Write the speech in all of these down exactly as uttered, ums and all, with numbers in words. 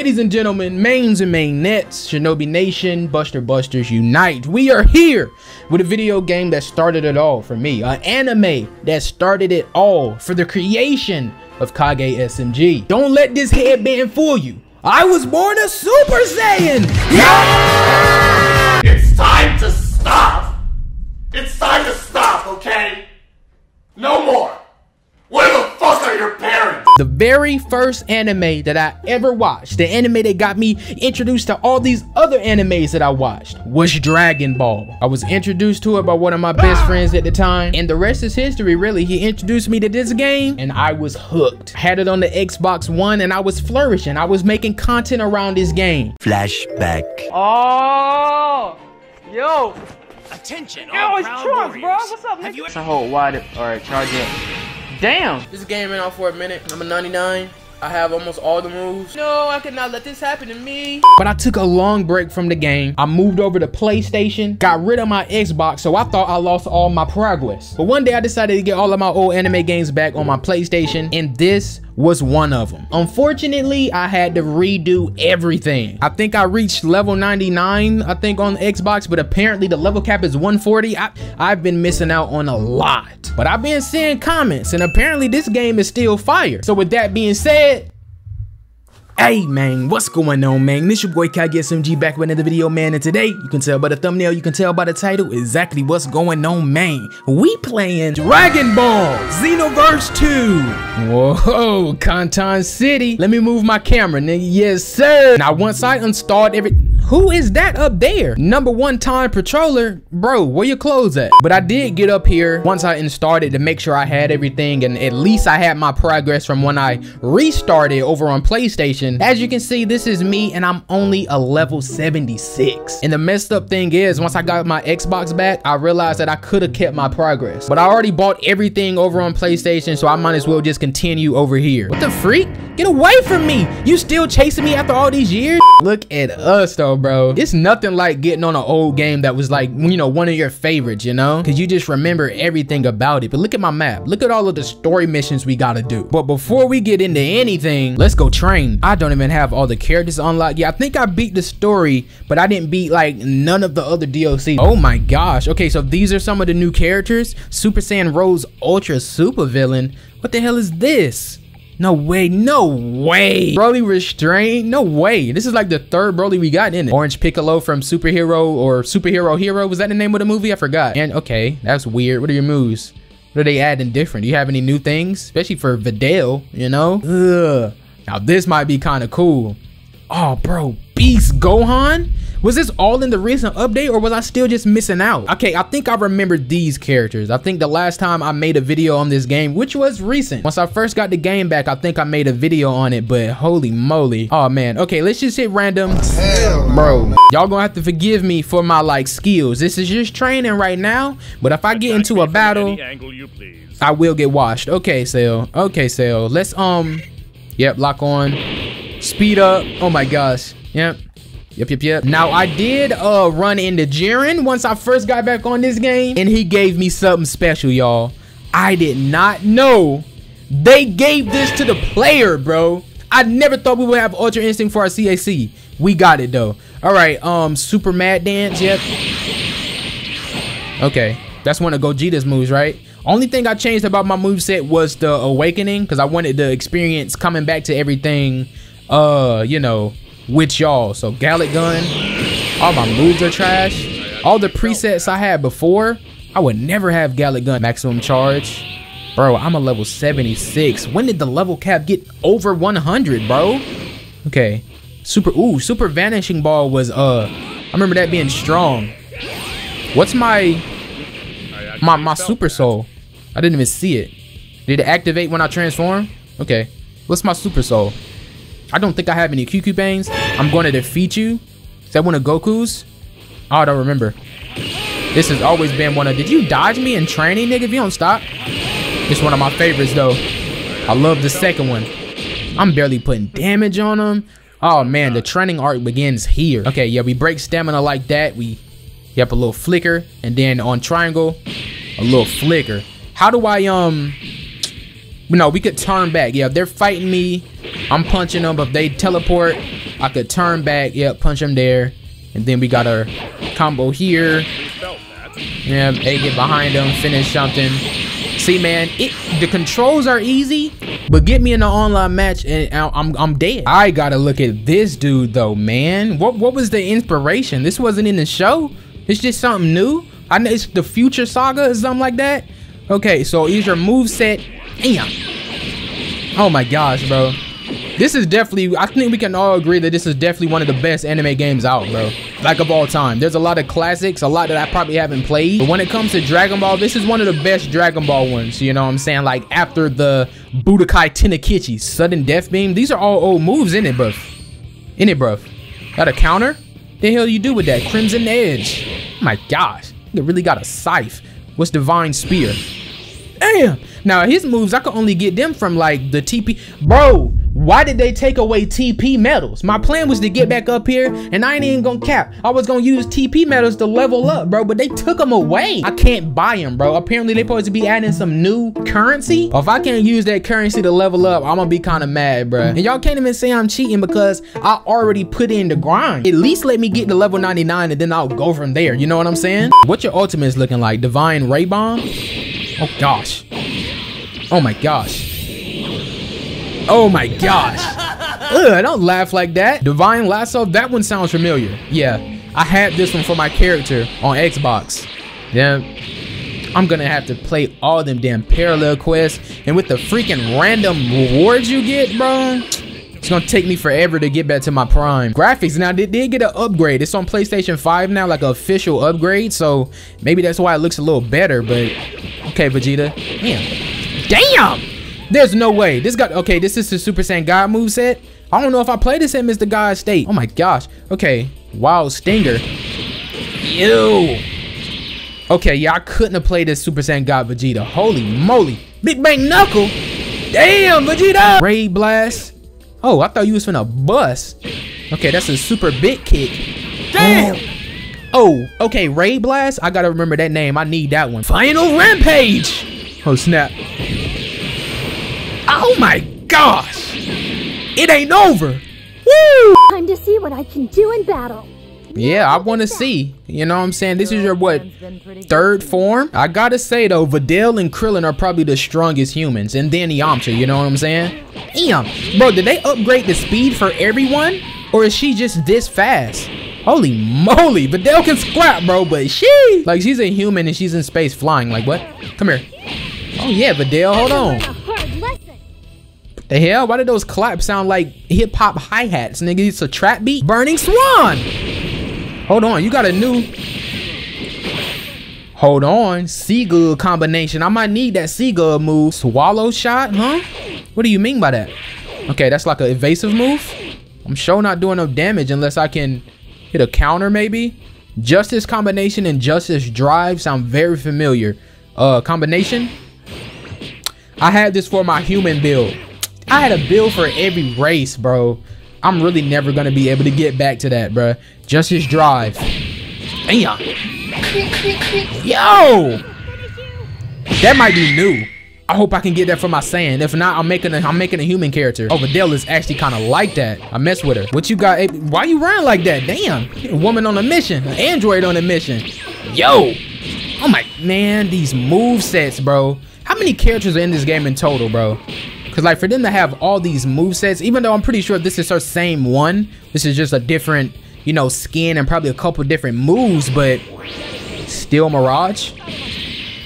Ladies and gentlemen, mains and mainettes, Shinobi Nation, Buster Busters unite. We are here with a video game that started it all for me, an anime that started it all for the creation of Kage S M G. Don't let this headband fool you. I was born a Super Saiyan. Yeah! It's time to stop. It's time to stop, okay? No more. Where the fuck are your parents? The very first anime that I ever watched, the anime that got me introduced to all these other animes that I watched, was Dragon Ball. I was introduced to it by one of my best friends at the time, and the rest is history, really. He introduced me to this game, and I was hooked. I had it on the Xbox One, and I was flourishing. I was making content around this game. Flashback. Oh, yo. Attention, yo, it's Trunks, bro. What's up, nigga? It's a whole wide, all right, charge in. Damn! This game ran off for a minute. I'm a ninety-nine. I have almost all the moves. No, I cannot let this happen to me. But I took a long break from the game. I moved over to PlayStation, got rid of my Xbox, so I thought I lost all my progress. But one day I decided to get all of my old anime games back on my PlayStation, and this was one of them. Unfortunately, I had to redo everything. I think I reached level ninety-nine, I think, on the Xbox, but apparently the level cap is one forty. I, I've been missing out on a lot, but I've been seeing comments, and apparently this game is still fire. So with that being said, hey man, what's going on, man? This your boy Kage S M G back with another video, man, and today, you can tell by the thumbnail, you can tell by the title exactly what's going on, man. We playing Dragon Ball Xenoverse two. Whoa, Kanton City. Let me move my camera, nigga. Yes, sir. Now, once I installed everything. Who is that up there? Number one time patroller? Bro, where your clothes at? But I did get up here once I installed it to make sure I had everything, and at least I had my progress from when I restarted over on PlayStation. As you can see, this is me, and I'm only a level seventy-six. And the messed up thing is, once I got my Xbox back, I realized that I could have kept my progress. But I already bought everything over on PlayStation, so I might as well just continue over here. What the freak? Get away from me! You still chasing me after all these years? Look at us though, bro. It's nothing like getting on an old game that was like, you know, one of your favorites, you know? Cause you just remember everything about it. But look at my map. Look at all of the story missions we gotta do. But before we get into anything, let's go train. I don't even have all the characters unlocked. Yeah, I think I beat the story, but I didn't beat like none of the other D L C. Oh my gosh. Okay, so these are some of the new characters. Super Saiyan Rose Ultra Super Villain. What the hell is this? No way, no way. Broly restrained, no way. This is like the third Broly we got in it. Orange Piccolo from Superhero or Superhero Hero. Was that the name of the movie? I forgot. And okay, that's weird. What are your moves? What are they adding different? Do you have any new things? Especially for Videl, you know? Ugh. Now this might be kind of cool. Oh bro, Beast Gohan? Was this all in the recent update, or was I still just missing out? Okay, I think I remember these characters. I think the last time I made a video on this game, which was recent. Once I first got the game back, I think I made a video on it, but holy moly. Oh man, okay, let's just hit random. Hell bro, y'all gonna have to forgive me for my like skills. This is just training right now, but if I get into a battle, I will get washed. Okay, Cell, okay, Cell. Let's, um, yep, lock on, speed up. Oh my gosh, yep. Yep, yep, yep. Now I did uh, run into Jiren once I first got back on this game, and he gave me something special, y'all. I did not know they gave this to the player, bro. I never thought we would have Ultra Instinct for our C A C. We got it though. All right, um, Super Mad Dance, yep. Okay, that's one of Gogeta's moves, right? Only thing I changed about my moveset was the Awakening, because I wanted the experience coming back to everything, uh, you know, with y'all. So Gallic Gun, all my moves are trash. All the presets I had before, I would never have Gallic Gun. Maximum Charge. Bro, I'm a level seventy-six. When did the level cap get over one hundred, bro? Okay. Super, ooh, Super Vanishing Ball was, uh, I remember that being strong. What's my, my, my Super Soul? I didn't even see it. Did it activate when I transform? Okay. What's my Super Soul? I don't think I have any Q Q Bangs. I'm going to defeat you. Is that one of Goku's? Oh, I don't remember. This has always been one of... Did you dodge me in training, nigga? If you don't stop. It's one of my favorites, though. I love the second one. I'm barely putting damage on him. Oh, man. The training arc begins here. Okay, yeah. We break stamina like that. We... Yep, a little flicker. And then on triangle, a little flicker. How do I, um... No, we could turn back. Yeah, if they're fighting me, I'm punching them. If they teleport, I could turn back, yep, punch him there, and then we got our combo here. Yeah, A get behind him, finish something. See, man, it the controls are easy, but get me in an online match and I'm I'm dead. I gotta look at this dude though, man. What what was the inspiration? This wasn't in the show. It's just something new. I know it's the Future Saga or something like that. Okay, so here's your moveset. Damn. Oh my gosh, bro. This is definitely, I think we can all agree that this is definitely one of the best anime games out, bro. Like, of all time. There's a lot of classics, a lot that I probably haven't played. But when it comes to Dragon Ball, this is one of the best Dragon Ball ones, you know what I'm saying? Like, after the Budokai Tenkaichi, Sudden Death Beam. These are all old moves, in it, bruv. In it, bruv. Got a counter? The hell you do with that? Crimson Edge. Oh my gosh. You really got a scythe. What's Divine Spear? Damn. Now, his moves, I could only get them from, like, the T P. Bro. Why did they take away T P medals? My plan was to get back up here, and I ain't even gonna cap. I was gonna use T P medals to level up, bro, but they took them away. I can't buy them, bro. Apparently, they supposed to be adding some new currency. If I can't use that currency to level up, I'm gonna be kind of mad, bro. And y'all can't even say I'm cheating because I already put in the grind. At least let me get to level ninety-nine, and then I'll go from there. You know what I'm saying? What your ultimate is looking like? Divine Ray Bomb? Oh, gosh. Oh, my gosh. Oh my gosh. Ugh, don't laugh like that. Divine Lasso, that one sounds familiar. Yeah, I had this one for my character on Xbox. Yeah, I'm gonna have to play all them damn parallel quests, and with the freaking random rewards you get, bro, it's gonna take me forever to get back to my prime. Graphics, now they did get an upgrade. It's on PlayStation five now, like an official upgrade, so maybe that's why it looks a little better, but okay, Vegeta. Damn. Damn! There's no way. This got okay, this is the Super Saiyan God moveset. I don't know if I play this in Mister God State. Oh my gosh. Okay. Wow, Stinger. Ew. Okay, yeah, I couldn't have played this Super Saiyan God Vegeta. Holy moly. Big Bang Knuckle. Damn, Vegeta. Ray Blast. Oh, I thought you was finna bust. Okay, that's a super big kick. Damn. Oh, oh okay, Ray Blast. I gotta remember that name. I need that one. Final Rampage. Oh, snap. Oh my gosh! It ain't over! Woo! Time to see what I can do in battle. Yeah, I want to see. You know what I'm saying? This is your, what, third form? I gotta say, though, Videl and Krillin are probably the strongest humans. And then Yamcha, you know what I'm saying? Damn. Bro, did they upgrade the speed for everyone? Or is she just this fast? Holy moly! Videl can squat, bro, but she... Like, she's a human and she's in space flying. Like, what? Come here. Oh, yeah, Videl, hold on. The hell? Why did those claps sound like hip-hop hi-hats, nigga? It's a trap beat. Burning Swan! Hold on, you got a new... Hold on, Seagull combination. I might need that Seagull move. Swallow shot, huh? What do you mean by that? Okay, that's like an evasive move? I'm sure not doing no damage unless I can hit a counter, maybe? Justice combination and Justice drive sound very familiar. Uh, combination? I had this for my human build. I had a build for every race, bro. I'm really never gonna be able to get back to that, bro. Justice drive. Damn. Yo! That might be new. I hope I can get that for my Saiyan. If not, I'm making a I'm making a human character. Oh, Videl is actually kind of like that. I mess with her. What you got? Why you run like that? Damn. Woman on a mission. An android on a mission. Yo! Oh my man, these movesets, bro. How many characters are in this game in total, bro? Because, like, for them to have all these movesets, even though I'm pretty sure this is her same one, this is just a different, you know, skin and probably a couple different moves, but still Mirage?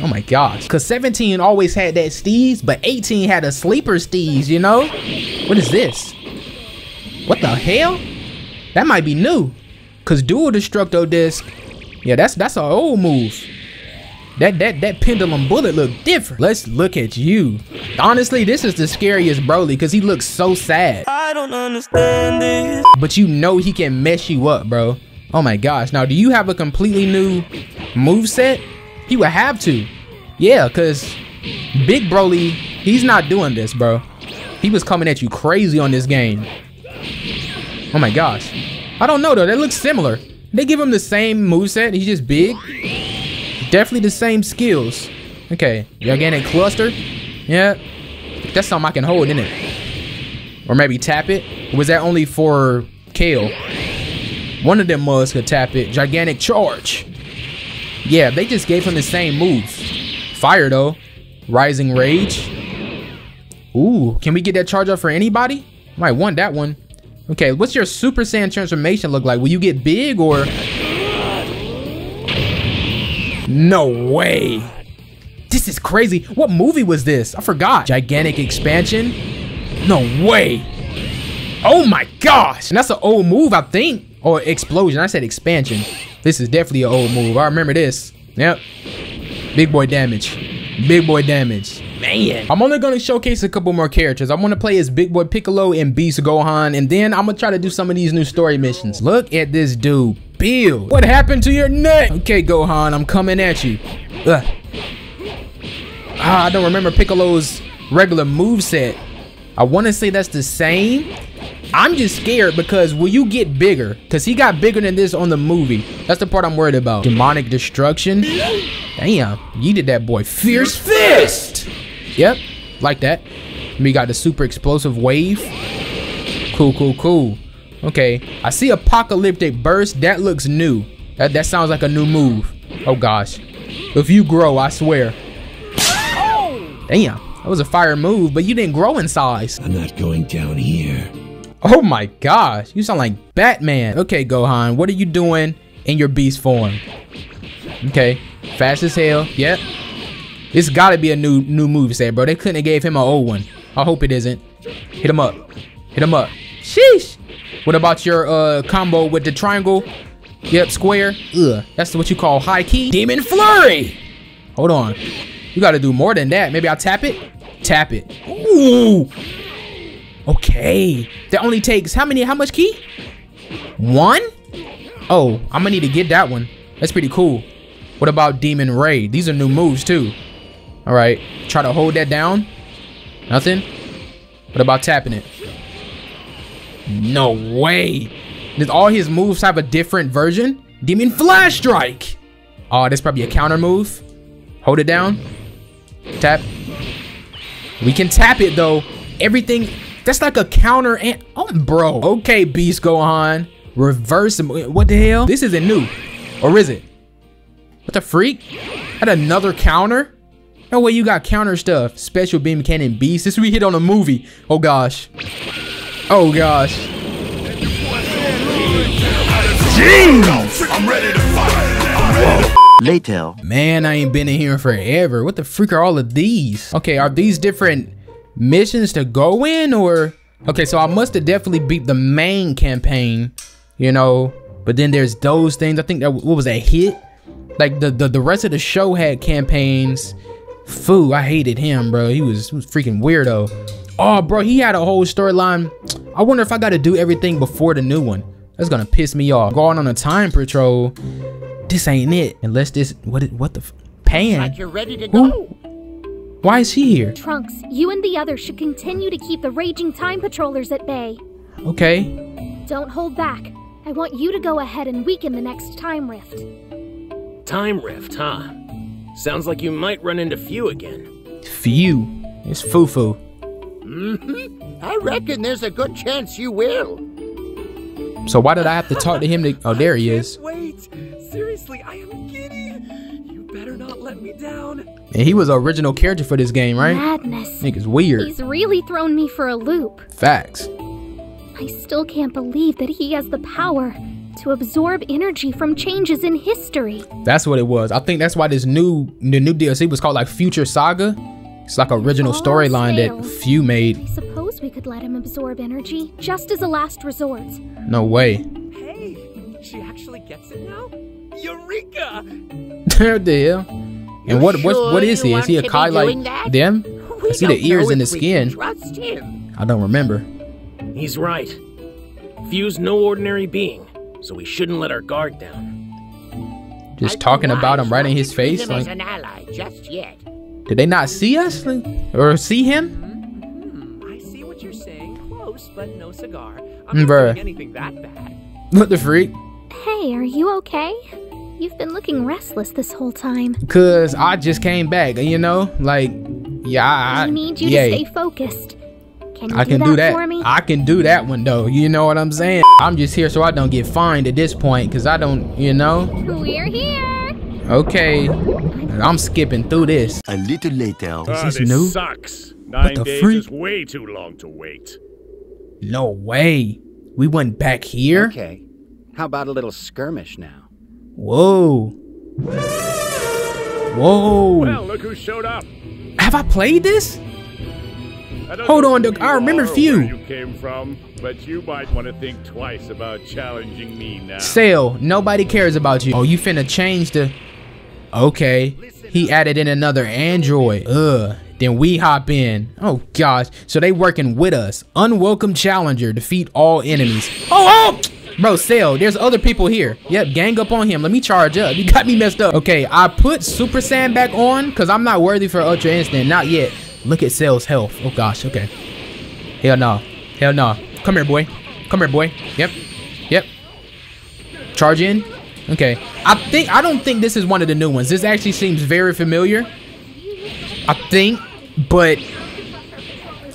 Oh, my gosh. Because seventeen always had that steez, but eighteen had a sleeper steez, you know? What is this? What the hell? That might be new. Because Dual Destructo Disc, yeah, that's that's an old move. That, that, that pendulum bullet looked different. Let's look at you. Honestly, this is the scariest Broly because he looks so sad. I don't understand this. But you know he can mess you up, bro. Oh my gosh. Now, do you have a completely new moveset? He would have to. Yeah, because Big Broly, he's not doing this, bro. He was coming at you crazy on this game. Oh my gosh. I don't know, though. They look similar. They give him the same moveset. He's just big. Definitely the same skills. Okay, gigantic cluster. Yeah, that's something I can hold in it, or maybe tap it. Was that only for Kale. One of them mugs could tap it. Gigantic Charge. Yeah, they just gave him the same moves. Fire, though. Rising Rage. Ooh, can we get that charge up for anybody? Might want that one. Okay, what's your Super Saiyan transformation look like? Will you get big or... No way. This is crazy. What movie was this? I forgot. Gigantic Expansion? No way. Oh my gosh. And that's an old move, I think. Or Explosion. I said Expansion. This is definitely an old move. I remember this. Yep. Big boy damage. Big boy damage. Man. I'm only going to showcase a couple more characters. I want to play as Big Boy Piccolo and Beast Gohan. And then I'm going to try to do some of these new story missions. Look at this dude. Bill. What happened to your neck? Okay, Gohan. I'm coming at you. Ugh. Ah, I don't remember Piccolo's regular moveset. I want to say that's the same. I'm just scared because will you get bigger? Because he got bigger than this on the movie. That's the part I'm worried about. Demonic Destruction. Damn. You did that, boy. Fierce Fist. Yep. Like that. We got the Super Explosive Wave. Cool, cool, cool. Okay. I see Apocalyptic Burst. That looks new. That, that sounds like a new move. Oh, gosh. If you grow, I swear. Damn, that was a fire move, but you didn't grow in size. I'm not going down here. Oh my gosh, you sound like Batman. Okay, Gohan, what are you doing in your beast form? Okay, fast as hell, yep. It's gotta be a new new moveset, bro. They couldn't have gave him an old one. I hope it isn't. Hit him up, hit him up. Sheesh. What about your uh, combo with the triangle? Yep, square. Ugh, that's what you call high key. Demon Flurry. Hold on. You gotta do more than that. Maybe I'll tap it. Tap it. Ooh. Okay. That only takes how many? How much key? One? Oh, I'm gonna need to get that one. That's pretty cool. What about Demon Ray? These are new moves too. All right. Try to hold that down. Nothing. What about tapping it? No way. Does all his moves have a different version? Demon Flash Strike. Oh, that's probably a counter move. Hold it down. Tap. We can tap it though. Everything. That's like a counter and oh, bro. Okay, Beast Gohan. Reverse. What the hell? This isn't new, or is it? What the freak? Had another counter? No way. You got counter stuff. Special Beam Cannon Beast. This we hit on a movie. Oh gosh. Oh gosh. Jeez. I'm ready to fight. Later. Man, I ain't been in here forever. What the freak are all of these? Okay, are these different missions to go in or? Okay, so I must have definitely beat the main campaign, you know, but then there's those things. I think that, what was that hit? Like the, the, the rest of the show had campaigns. Foo, I hated him, bro. He was, he was freaking weirdo. Oh, bro, he had a whole storyline. I wonder if I got to do everything before the new one. That's gonna piss me off. Going on a time patrol. This ain't it. Unless this, what what the f Pan? Like you're ready to go. Why is she here? Trunks, you and the others should continue to keep the raging time patrollers at bay. Okay. Don't hold back. I want you to go ahead and weaken the next time rift. Time rift, huh? Sounds like you might run into Few again. Few? It's Fufu. Mm-hmm. I reckon there's a good chance you will. So why did I have to talk to him to, oh, there he is. Wait. Seriously, I am giddy. You better not let me down. And he was an original character for this game, right? Madness. Nigga's weird. He's really thrown me for a loop. Facts. I still can't believe that he has the power to absorb energy from changes in history. That's what it was. I think that's why this new the new D L C was called like Future Saga. It's like an original storyline that Few made. I suppose we could let him absorb energy just as a last resort. No way. Hey, she actually gets it now? Eureka! There they are. And you what? Sure what? What is he? Is he a Kai like that? Them? We I see the ears and the skin. Trust him. I don't remember. He's right. Few's no ordinary being, so we shouldn't let our guard down. Just I talking about him right in his face. Like, an ally just yet. Did they not see us like, or see him? Mm-hmm. I see what you're saying. Close, but no cigar. I'm not doing anything that bad. What the freak? Hey, are you okay? You've been looking restless this whole time. Cause I just came back, you know? Like, yeah, I- I need you yay. to stay focused. Can you I can do that, do that for me? I can do that one though. You know what I'm saying? I'm just here so I don't get fined at this point, cause I don't, you know. We're here. Okay, I'm skipping through this. A little later. Is this, oh, this new? Sucks. Nine what the days freak? Is way too long to wait. No way. We went back here. Okay. How about a little skirmish now? Whoa. Whoa. Well, look who showed up. Have I played this? I Hold on, Doug. I remember few. You came from, but you might want to think twice about challenging me now. Sale. Nobody cares about you. Oh, you finna change the. Okay. He added in another android. Ugh. Then we hop in. Oh gosh. So they working with us. Unwelcome challenger. Defeat all enemies. Oh, oh. Bro, Cell, there's other people here. Yep, gang up on him. Let me charge up. You got me messed up. Okay, I put Super Saiyan back on because I'm not worthy for Ultra Instinct. Not yet. Look at Cell's health. Oh, gosh. Okay. Hell no. Hell no. Come here, boy. Come here, boy. Yep. Yep. Charge in. Okay. I think, I don't think this is one of the new ones. This actually seems very familiar. I think, but...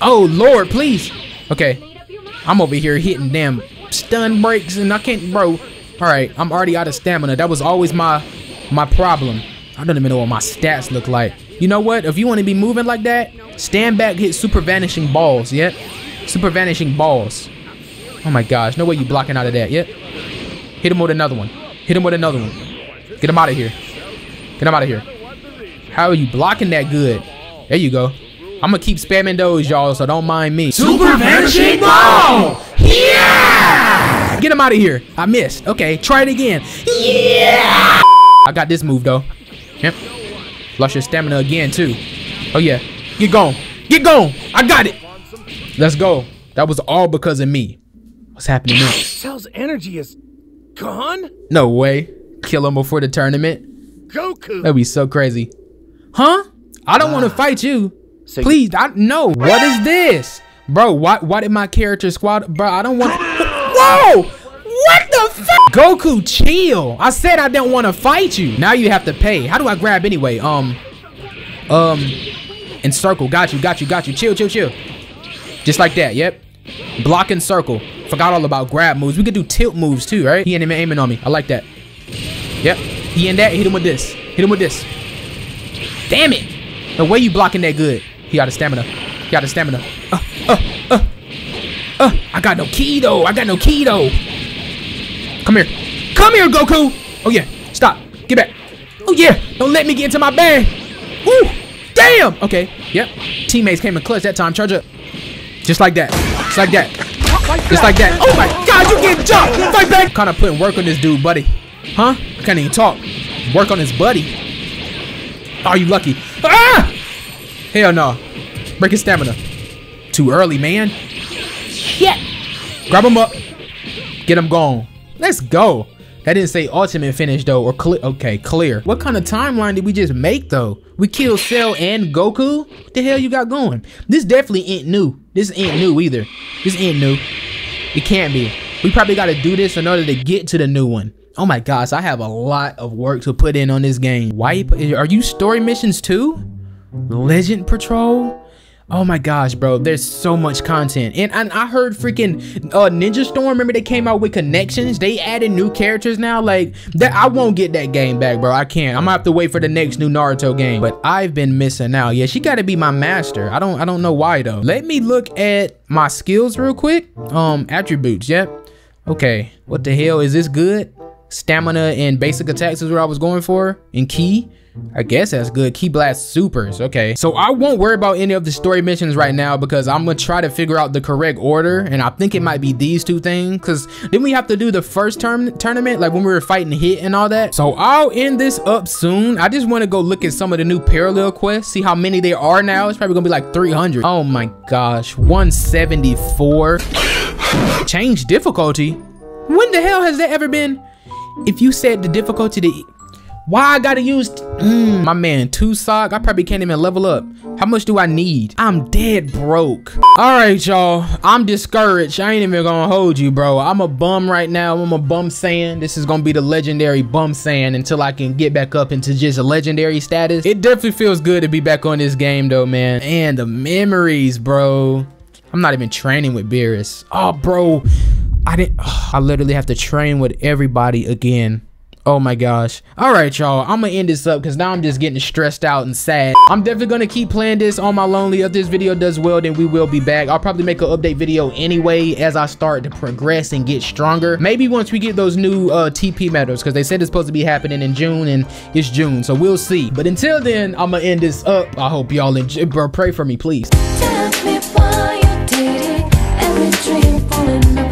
Oh, Lord, please. Okay. I'm over here hitting damn... stun breaks and I can't, bro. Alright, I'm already out of stamina. That was always my my problem. I don't even know what my stats look like. You know what? If you want to be moving like that, stand back, hit super vanishing balls. Yep. Super vanishing balls. Oh my gosh, no way you blocking out of that. Yep. Hit him with another one. Hit him with another one. Get him out of here. Get him out of here. How are you blocking that good? There you go. I'm gonna keep spamming those, y'all, so don't mind me. Super vanishing ball! Yeah! Get him out of here. I missed. Okay, try it again. Yeah! I got this move, though. Yep. Flush your stamina again, too. Oh, yeah. Get going. Get going. I got it. Let's go. That was all because of me. What's happening now? Cell's energy is gone? No way. Kill him before the tournament? Goku. That'd be so crazy. Huh? I don't uh, want to fight you. So Please, you I no. What is this? Bro, why, why did my character squad... Bro, I don't want to... Whoa! What the fuck? Goku, chill. I said I didn't want to fight you. Now you have to pay. How do I grab anyway? Um, um, encircle. Got you, got you, got you. Chill, chill, chill. Just like that, yep. Block and circle. Forgot all about grab moves. We could do tilt moves too, right? He ain't even aiming on me. I like that. Yep. He in that. Hit him with this. Hit him with this. Damn it. The way you blocking that good. He out of stamina. He out of stamina. Uh, Uh, uh, uh, I got no key though. I got no key though. Come here. Come here, Goku. Oh, yeah. Stop. Get back. Oh, yeah. Don't let me get into my bag. Woo. Damn. Okay. Yep. Teammates came in clutch that time. Charge up. Just like that. Just like that. Just like that. Oh, my God. You get jumped. Fight back. Kind of putting work on this dude, buddy. Huh? I can't even talk. Work on his buddy. Oh, you lucky. Ah! Hell no. Break his stamina. Too early, man. Shit. Grab him up. Get him gone. Let's go. That didn't say ultimate finish though, or clear. Okay, clear. What kind of timeline did we just make though? We killed Cell and Goku? What the hell you got going? This definitely ain't new. This ain't new either. This ain't new. It can't be. We probably got to do this in order to get to the new one. Oh my gosh, I have a lot of work to put in on this game. Wipe? Are you story missions too? Legend Patrol? Oh my gosh, bro, there's so much content. And, and I heard freaking uh, Ninja Storm, remember they came out with connections? They added new characters now, like, that. I won't get that game back, bro, I can't. I'm gonna have to wait for the next new Naruto game. But I've been missing out. Yeah, she gotta be my master. I don't, I don't know why though. Let me look at my skills real quick. Um, attributes, yep. Okay, what the hell, is this good? Stamina and basic attacks is what I was going for, and key. I guess that's good. Key blast supers. Okay, so I won't worry about any of the story missions right now because I'm gonna try to figure out the correct order, and I think it might be these two things, because then we have to do the first term tournament, like when we were fighting Hit and all that. So I'll end this up soon. I just want to go look at some of the new parallel quests, see how many there are now. It's probably gonna be like three hundred. Oh my gosh, one seventy-four. Change difficulty. When the hell has that ever been? If you said the difficulty to Why I gotta use mm, my man two sock? I probably can't even level up. How much do I need? I'm dead broke. All right, y'all. I'm discouraged. I ain't even gonna hold you, bro. I'm a bum right now. I'm a bum Saiyan. This is gonna be the legendary bum Saiyan until I can get back up into just a legendary status. It definitely feels good to be back on this game though, man. And the memories, bro. I'm not even training with Beerus. Oh, bro. I didn't. Oh, I literally have to train with everybody again. Oh my gosh. All right, y'all. I'm gonna end this up because now I'm just getting stressed out and sad. I'm definitely gonna keep playing this on my lonely. If this video does well, then we will be back. I'll probably make an update video anyway as I start to progress and get stronger. Maybe once we get those new uh, T P medals, because they said it's supposed to be happening in June, and it's June, so we'll see. But until then, I'm gonna end this up. I hope y'all enjoy. Bro, pray for me, please. Tell me why you did it. Every dream falling apart.